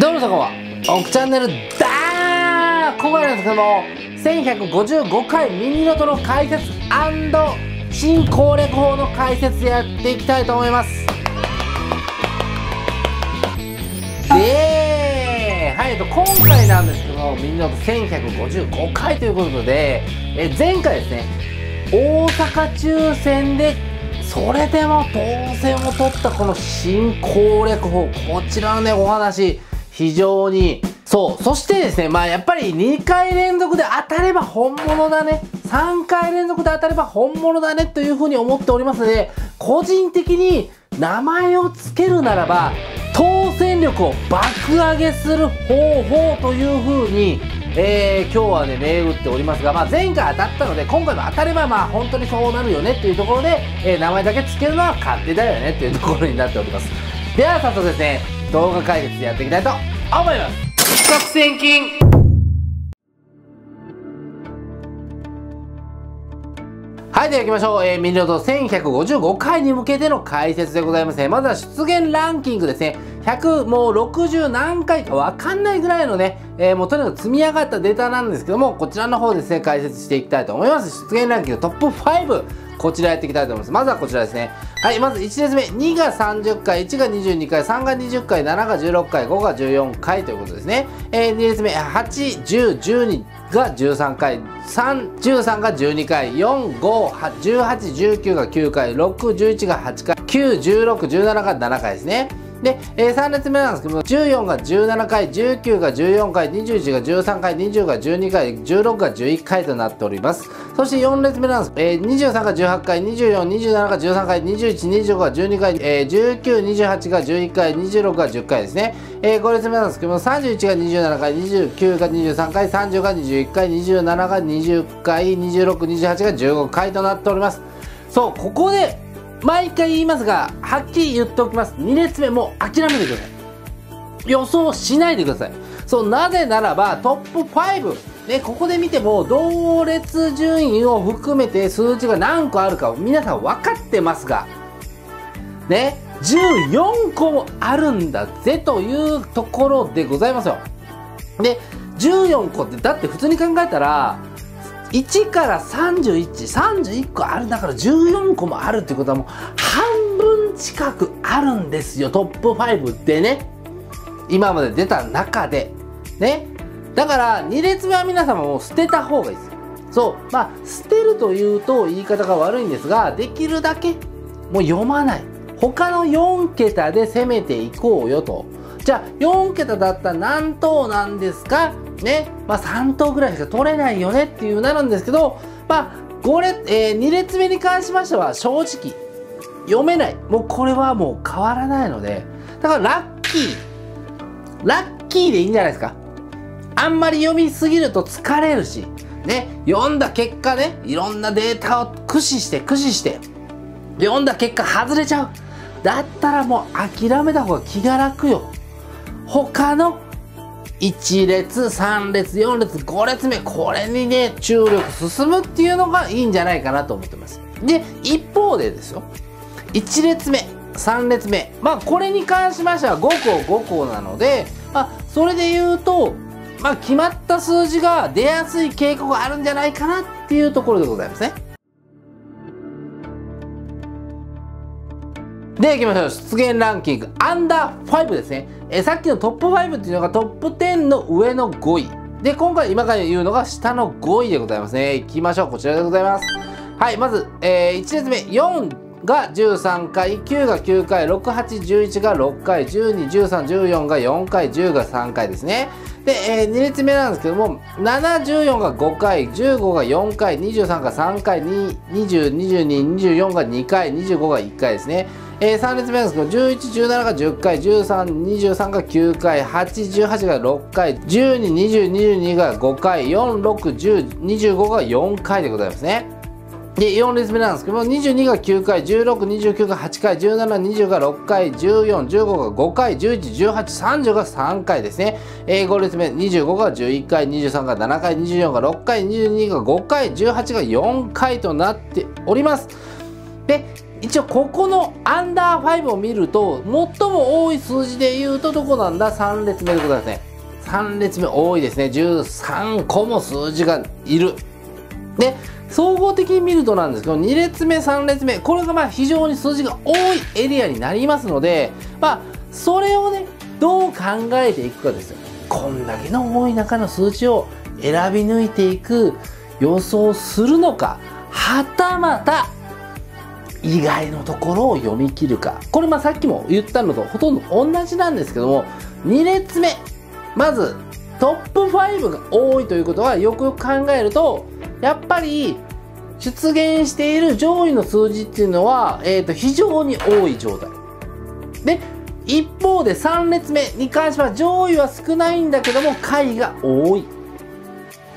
どうもそこは奥チャンネルだー。今回なんですけども1155回ミニロトの解説&新攻略法の解説やっていきたいと思います。はい、今回なんですけどもミニロト1155回ということで、前回ですね大阪抽選でそれでも当選を取ったこの新攻略法、こちらのねお話非常にそしてですね、まあやっぱり2回連続で当たれば本物だね、3回連続で当たれば本物だねというふうに思っておりますので、個人的に名前を付けるならば当選力を爆上げする方法というふうに今日はね銘打っておりますが、まあ、前回当たったので今回も当たればまあ本当にそうなるよねっていうところで、名前だけ付けるのは勝手だよねっていうところになっております。では早速ですね動画解説でやっていきたいと思います。作戦金はい、では行きましょう。ミニロト1155回に向けての解説でございますね。まずは出現ランキングですね。100もう60何回か分かんないぐらいのね、もうとにかく積み上がったデータなんですけども、こちらの方ですね解説していきたいと思います。出現ランキングトップ5、こちらやっていきたいと思います。まずはこちらですね。はい、まず1列目2が30回、1が22回、3が20回、7が16回、5が14回ということですね。2列目81012が13回、13が12回、41819が9回、611が8回、91617が7回ですね。で、3列目なんですけども14が17回、19が14回、21が13回、20が12回、16が11回となっております。そして4列目なんです、23が18回、24、27が13回、21、25が12回、19、28が11回、26が10回ですね。5列目なんですけども31が27回、29が23回、30が21回、27が20回、26、28が15回となっております。そう、ここで毎回言いますが、はっきり言っておきます。2列目もう諦めてください。予想しないでください。そう、なぜならばトップ5、ね、ここで見ても同列順位を含めて数値が何個あるか皆さん分かってますが、ね、14個もあるんだぜというところでございますよ。で、14個ってだって普通に考えたら、1から31、31個あるだから14個もあるってことはもう半分近くあるんですよ、トップ5でね、今まで出た中でね。だから2列目は皆様もう捨てた方がいいです。そう、まあ捨てるというと言い方が悪いんですが、できるだけもう読まない、他の4桁で攻めていこうよと。じゃあ4桁だったら何等なんですかね、まあ、3等ぐらいしか取れないよねっていうなるんですけど、まあ2列目に関しましては正直読めない、もうこれはもう変わらないので、だからラッキーでいいんじゃないですか。あんまり読みすぎると疲れるし、ね、読んだ結果ね、いろんなデータを駆使して読んだ結果外れちゃう、だったらもう諦めた方が気が楽よ。他の1列、3列、4列、5列目、これにね注力進むっていうのがいいんじゃないかなと思ってます。で、一方でですよ、1列目3列目、まあこれに関しましては5個5個なので、まあそれで言うと、まあ決まった数字が出やすい傾向があるんじゃないかなっていうところでございますね。で、いきましょう。出現ランキングアンダー5ですね。さっきのトップ5っていうのがトップ10の上の5位で、今から言うのが下の5位でございますね。いきましょう、こちらでございます。はい、まず、1列目4が13回、9が9回、6811が6回、121314が4回、10が3回ですね。で、2列目なんですけども714が5回、15が4回、23が3回、202224が2回、25が1回ですね。3列目なんですけど1117が10回、1323が9回、818が6回、122022が5回、461025が4回でございますね。で、4列目なんですけども22が9回、1629が8回、1720が6回、1415が5回、111830が3回ですね。5列目25が11回、23が7回、24が6回、22が5回、18が4回となっております。で一応ここのアンダー5を見ると最も多い数字で言うとどこなんだ、3列目でございますね。3列目多いですね。13個も数字がいる。で総合的に見るとなんですけど、2列目3列目これがまあ非常に数字が多いエリアになりますので、まあそれをねどう考えていくかですよ。こんだけの多い中の数字を選び抜いていく、予想するのか、はたまた意外のところを読み切るか。これまあさっきも言ったのとほとんど同じなんですけども、2列目まずトップ5が多いということはよくよく考えると、やっぱり出現している上位の数字っていうのは、非常に多い状態で、一方で3列目に関しては上位は少ないんだけども下位が多い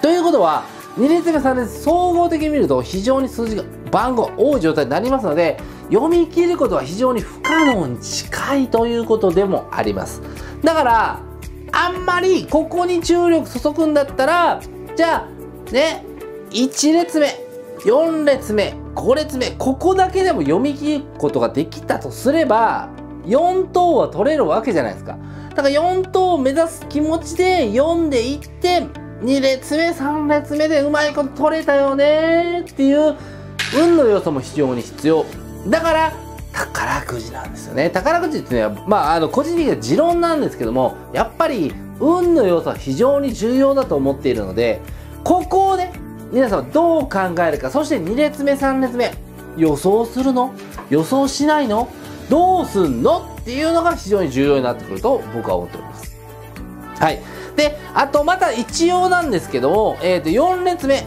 ということは、2列目3列目総合的に見ると非常に数字が番号が多い状態になりますので、読み切ることは非常に不可能に近いということでもあります。だからあんまりここに注力注ぐんだったら、じゃあね1列目4列目5列目ここだけでも読み切ることができたとすれば4等は取れるわけじゃないですか。だから4等を目指す気持ちで読んでいって、2列目3列目でうまいこと取れたよねっていう運の要素も非常に必要。だから宝くじなんですよね。宝くじっていうのは、まあ、個人的な持論なんですけども、やっぱり運の要素は非常に重要だと思っているので、ここをね皆さんどう考えるか、そして2列目3列目予想するの予想しないのどうすんのっていうのが非常に重要になってくると僕は思っております。はい。であとまた一応なんですけども、4列目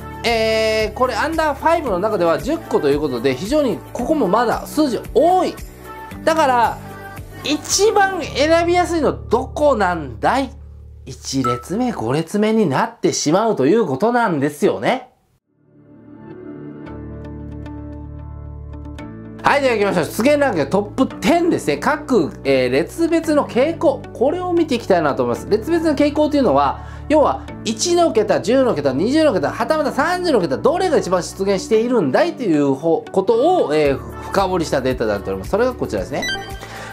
これアンダー5の中では10個ということで、非常にここもまだ数字多い。だから一番選びやすいのどこなんだい、1列目5列目になってしまうということなんですよね。はい、では行きましょう。出現ランキングトップ10ですね。各、列別の傾向、これを見ていきたいなと思います。列別の傾向というのは、要は1の桁10の桁20の桁はたまた30の桁どれが一番出現しているんだいということを、深掘りしたデータになっております。それがこちらですね。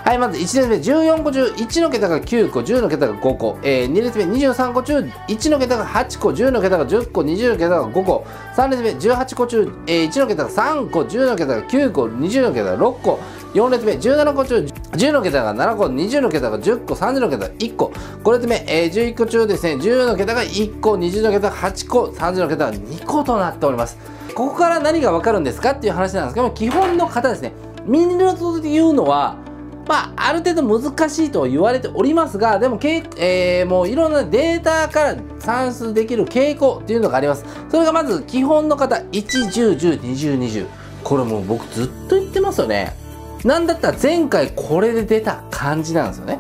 はい。まず1列目14個中1の桁が9個10の桁が5個、2列目23個中1の桁が8個10の桁が10個20の桁が5個、3列目18個中、1の桁が3個10の桁が9個20の桁が6個、4列目17個中10の桁が7個20の桁が10個30の桁が1個、5列目、11個中ですね10の桁が1個20の桁が8個30の桁が2個となっております。ここから何が分かるんですかっていう話なんですけども、基本の型ですね。ミニロトというのはまあ、ある程度難しいと言われておりますが、でも、もういろんなデータから算出できる傾向というのがあります。それがまず基本の型1、10、10、20、20。これもう僕ずっと言ってますよね。なんだったら前回これで出た感じなんですよね。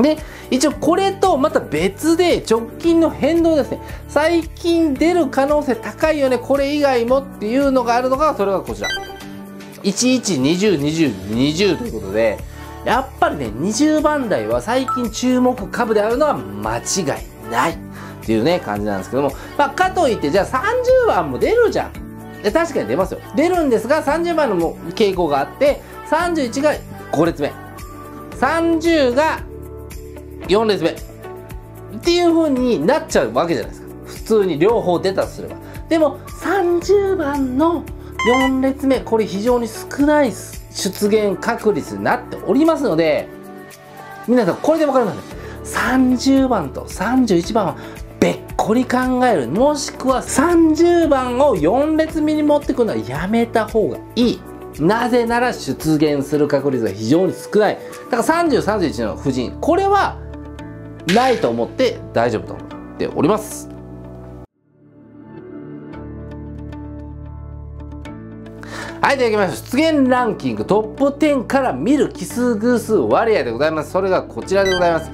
で、一応これとまた別で直近の変動ですね。最近出る可能性高いよね。これ以外もっていうのがあるのが、それがこちら。11202020ということで、やっぱりね20番台は最近注目株であるのは間違いないっていうね感じなんですけども、まあ、かといってじゃあ30番も出るじゃん。で確かに出ますよ。出るんですが30番の傾向があって、31が5列目30が4列目っていう風になっちゃうわけじゃないですか、普通に両方出たとすれば。でも30番の4列目これ非常に少ない出現確率になっておりますので、皆さんこれで分かりますね。30番と31番はべっこり考える、もしくは30番を4列目に持ってくるのはやめた方がいい。なぜなら出現する確率が非常に少ない。だから30、31の布陣これはないと思って大丈夫と思っております。はい、では行きましょう。出現ランキングトップ10から見る奇数偶数割合でございます。それがこちらでございます。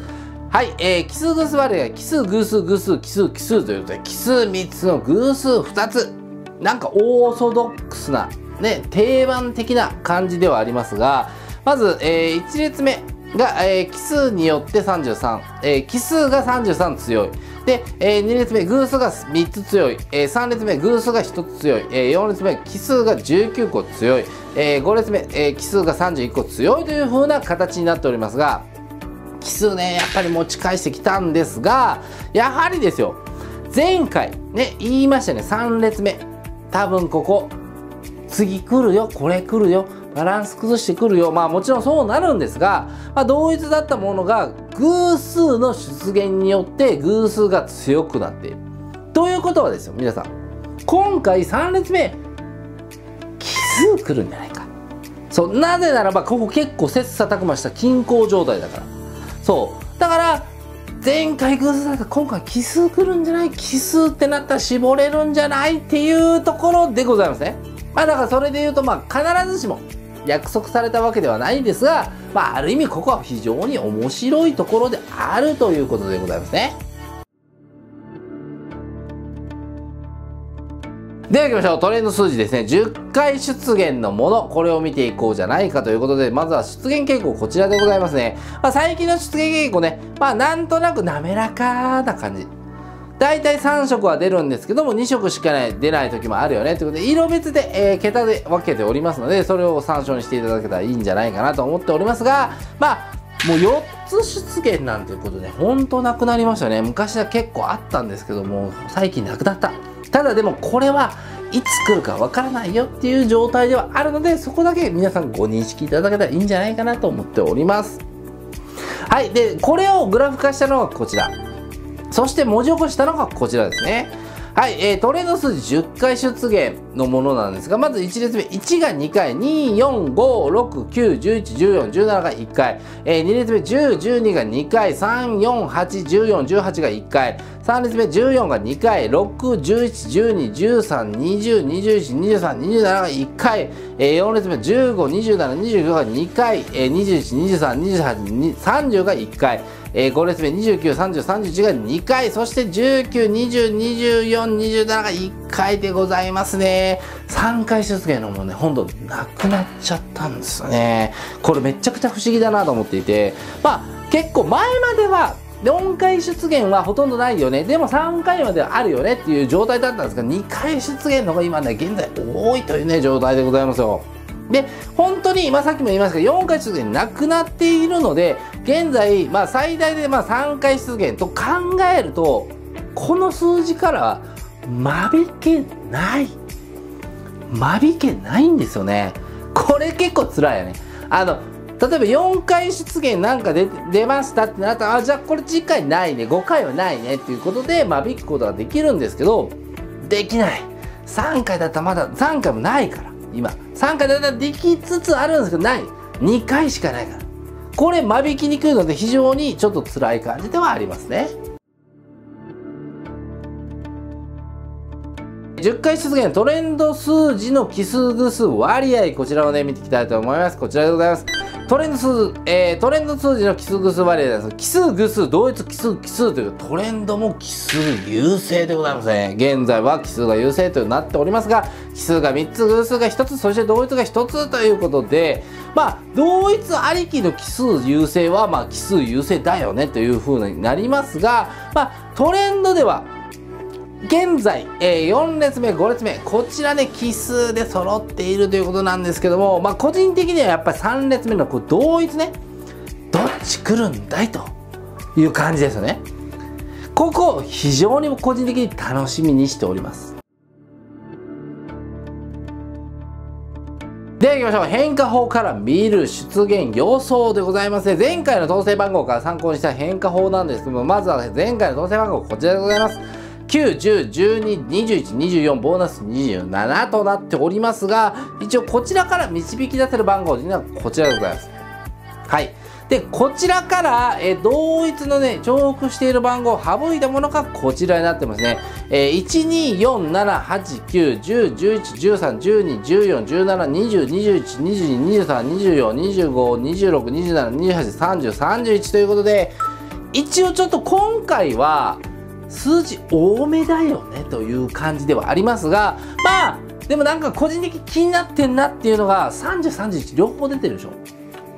はい、奇数偶数割合、奇数偶数偶数奇数奇数ということで、奇数3つの偶数2つ。なんかオーソドックスな、ね、定番的な感じではありますが、まず、1列目が、奇数によって33、奇数が33強い。で、2列目偶数が3つ強い、3列目偶数が1つ強い、4列目奇数が19個強い、5列目、奇数が31個強いという風な形になっておりますが、奇数ねやっぱり持ち返してきたんですが、やはりですよ、前回ね言いましたね、3列目多分ここ次来るよ、これ来るよ、バランス崩してくるよ、まあもちろんそうなるんですが、まあ、同一だったものが偶数の出現によって偶数が強くなっているということはですよ、皆さん今回3列目奇数来るんじゃないか。そう、なぜならばここ結構切磋琢磨した均衡状態だから。そうだから前回偶数だったら今回奇数来るんじゃない、奇数ってなったら絞れるんじゃないっていうところでございますね。まあだからそれで言うと、まあ必ずしも約束されたわけではないんですが、まあ、ある意味ここは非常に面白いところであるということでございますね。では行きましょう。トレンド数字ですね。10回出現のもの、これを見ていこうじゃないかということで、まずは出現傾向、こちらでございますね。まあ、最近の出現傾向ね、まあなんとなく滑らかな感じ。だいたい3色は出るんですけども、2色しか出ない時もあるよねということで、色別で、桁で分けておりますので、それを参照にしていただけたらいいんじゃないかなと思っておりますが、まあもう4つ出現なんていうことで、ね、ほんとなくなりましたね。昔は結構あったんですけども、最近なくなった。ただでもこれはいつ来るかわからないよっていう状態ではあるので、そこだけ皆さんご認識いただけたらいいんじゃないかなと思っております。はい、でこれをグラフ化したのがこちら、そして文字起こしたのがこちらですね。はい、トレンド数字10回出現のものなんですが、まず1列目1が2回、2、4、5、6、9、11、14、17が1回、2列目10、12が2回、3、4、8、14、18が1回、3列目14が2回、6、11、12、13、20、21、23、27が1回、4列目15、27、29が2回、21、23、28、30が1回、5列目29、30、31が2回、そして19、20、24、27が1回でございますね。3回出現のもね、ほんとなくなっちゃったんですよね。これめちゃくちゃ不思議だなと思っていて、まあ結構前までは4回出現はほとんどないよね、でも3回まではあるよねっていう状態だったんですが、2回出現の方が今ね現在多いというね状態でございますよ。で、本当に、まあ、さっきも言いましたが、4回出現なくなっているので、現在、まあ、最大で、まあ、3回出現と考えると、この数字からは、間引けないんですよね。これ結構辛いよね。例えば4回出現なんか出ましたってなったら、あ、じゃあこれ次回ないね、5回はないねっていうことで、間引くことができるんですけど、できない。3回だったらまだ、3回もないから。今3回だんだんできつつあるんですけど、ない2回しかないから、これ間引きにくいので非常にちょっと辛い感じではありますね。10回出現トレンド数字の奇数偶数割合、こちらをね見ていきたいと思います。こちらでございます。トレンド数字の奇数偶数割合です。奇数偶数同一奇数奇数というトレンドも奇数優勢でございますね。現在は奇数が優勢となっておりますが、奇数が3つ、偶数が1つ、そして同一が1つということで、まあ同一ありきの奇数優勢はまあ奇数優勢だよねという風になりますが、まあトレンドでは現在、4列目5列目こちらで奇数で揃っているということなんですけども、まあ、個人的にはやっぱり3列目のこう同一ね、どっち来るんだいという感じですよね。ここ非常に個人的に楽しみにしております。では行きましょう。変化法から見る出現様相でございますね。前回の統制番号から参考にした変化法なんですけども、まずは前回の統制番号こちらでございます。9、10、12、21、24、ボーナス27となっておりますが、一応こちらから導き出せる番号というのはこちらでございます。はい。で、こちらから、同一のね、重複している番号を省いたものがこちらになってますね。1、2、4、7、8、9、10、11、13、12、14、17、20、21、22、23、24、25、26、27、28、30、31ということで、一応ちょっと今回は、数字多めだよねという感じではありますが、まあでもなんか個人的に気になってんなっていうのが30、31両方出てるでしょ。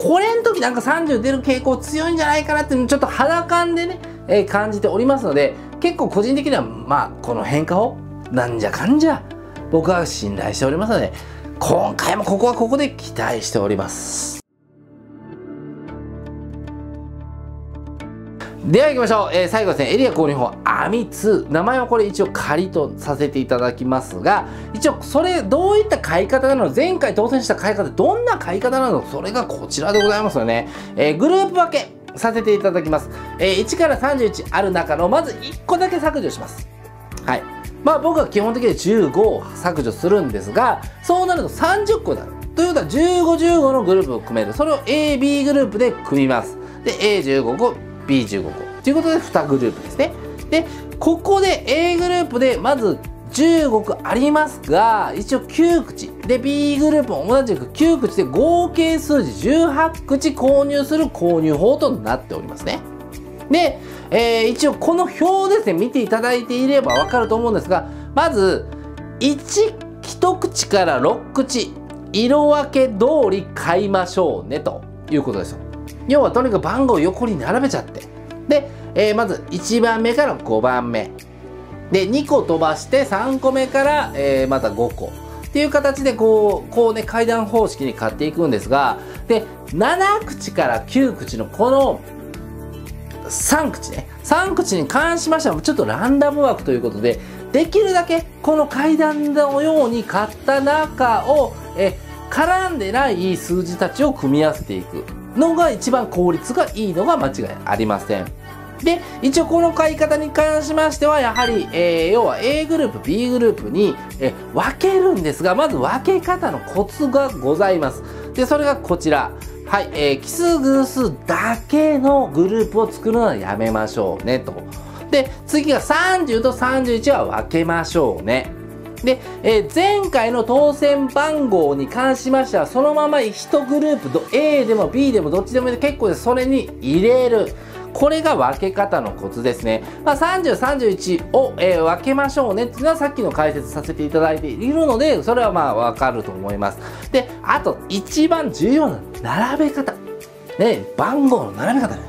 これの時なんか30出る傾向強いんじゃないかなっていうのちょっと肌感でね感じておりますので、結構個人的にはまあこの変化をなんじゃかんじゃ僕は信頼しておりますので、今回もここはここで期待しております。では行きましょう。最後ですね、エリア購入法網2、名前はこれ一応仮とさせていただきますが、一応それどういった買い方なの、前回当選した買い方どんな買い方なの、それがこちらでございますよね。グループ分けさせていただきます。1から31ある中のまず1個だけ削除します。はい、まあ僕は基本的に15を削除するんですが、そうなると30個になるということは15、15のグループを組める。それを AB グループで組みます。で A15 個 B15 個ということで2グループですね。でここで A グループでまず15区ありますが、一応9口で B グループも同じく9口で合計数字18口購入する購入法となっておりますね。で、一応この表ですね、見ていただいていれば分かると思うんですが、まず1口から6口色分け通り買いましょうねということですよ。要はとにかく番号を横に並べちゃって、で、まず1番目から5番目で2個飛ばして3個目から、また5個っていう形でこうね階段方式に買っていくんですが、で7口から9口のこの3口ね、3口に関しましてはちょっとランダム枠ということで、できるだけこの階段のように買った中を絡んでない数字たちを組み合わせていくのが一番効率がいいのが間違いありません。で一応この買い方に関しましてはやはり、要は A グループ B グループに、分けるんですが、まず分け方のコツがございます。でそれがこちら、はい、奇数偶数だけのグループを作るのはやめましょうねと。で次が30と31は分けましょうね。で、前回の当選番号に関しましてはそのまま1グループA でも B でもどっちでも結構でそれに入れる。これが分け方のコツですね。まあ、30、31を、分けましょうねっていうのはさっきの解説させていただいているので、それはまあ分かると思います。で、あと一番重要な並べ方。ね、番号の並べ方ね。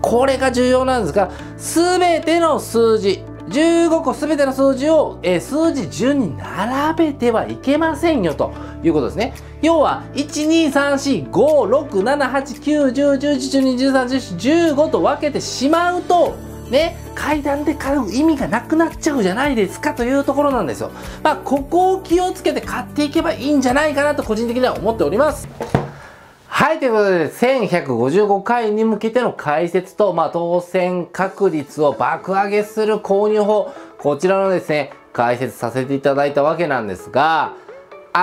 これが重要なんですが、すべての数字、15個すべての数字を、数字順に並べてはいけませんよということですね。要は123456789101112131415と分けてしまうとね、階段で買う意味がなくなっちゃうじゃないですかというところなんですよ。まあここを気をつけて買っていけばいいんじゃないかなと個人的には思っております。はい、ということで1155回に向けての解説と、まあ、当選確率を爆上げする購入法、こちらのですね解説させていただいたわけなんですが、ミ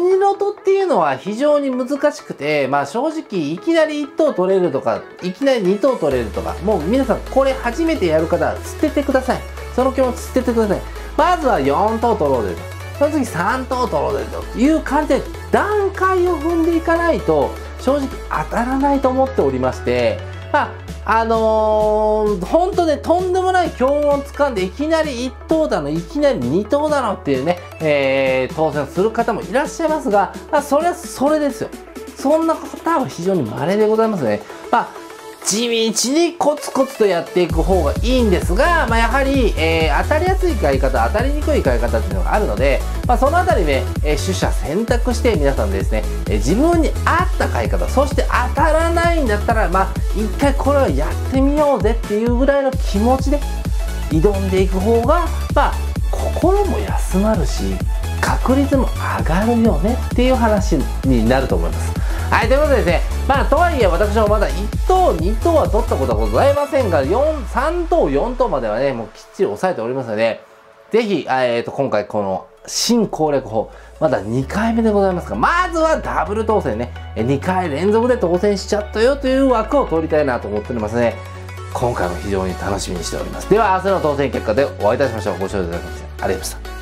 ニロトっていうのは非常に難しくて、まあ正直いきなり1等取れるとかいきなり2等取れるとか、もう皆さんこれ初めてやる方は捨ててください。その気持ち捨ててください。まずは4等取ろうで、その次3等取ろうでという感じで段階を踏んでいかないと正直当たらないと思っておりまして、まあ本当ね、とんでもない強運をつかんでいきなり1等だのいきなり2等だのっていうね、当選する方もいらっしゃいますが、まあ、それはそれですよ。そんな方は非常に稀でございますね。まあ地道にコツコツとやっていく方がいいんですが、まあ、やはり、当たりやすい買い方当たりにくい買い方っていうのがあるので、まあ、そのあたりね、取捨選択して皆さんですね、自分に合った買い方、そして当たらないんだったらまあ一回これをやってみようぜっていうぐらいの気持ちで挑んでいく方が、まあ、心も休まるし確率も上がるよねっていう話になると思います。はい、ということでですね、まあとはいえ私もまだ1等2等は取ったことはございませんが、3等4等まではねもうきっちり抑えておりますので、ぜひ、今回この新攻略法まだ2回目でございますが、まずはダブル当選ね、2回連続で当選しちゃったよという枠を取りたいなと思っておりますね。今回も非常に楽しみにしております。では明日の当選結果でお会いいたしましょう。ご視聴いただきましてありがとうございました。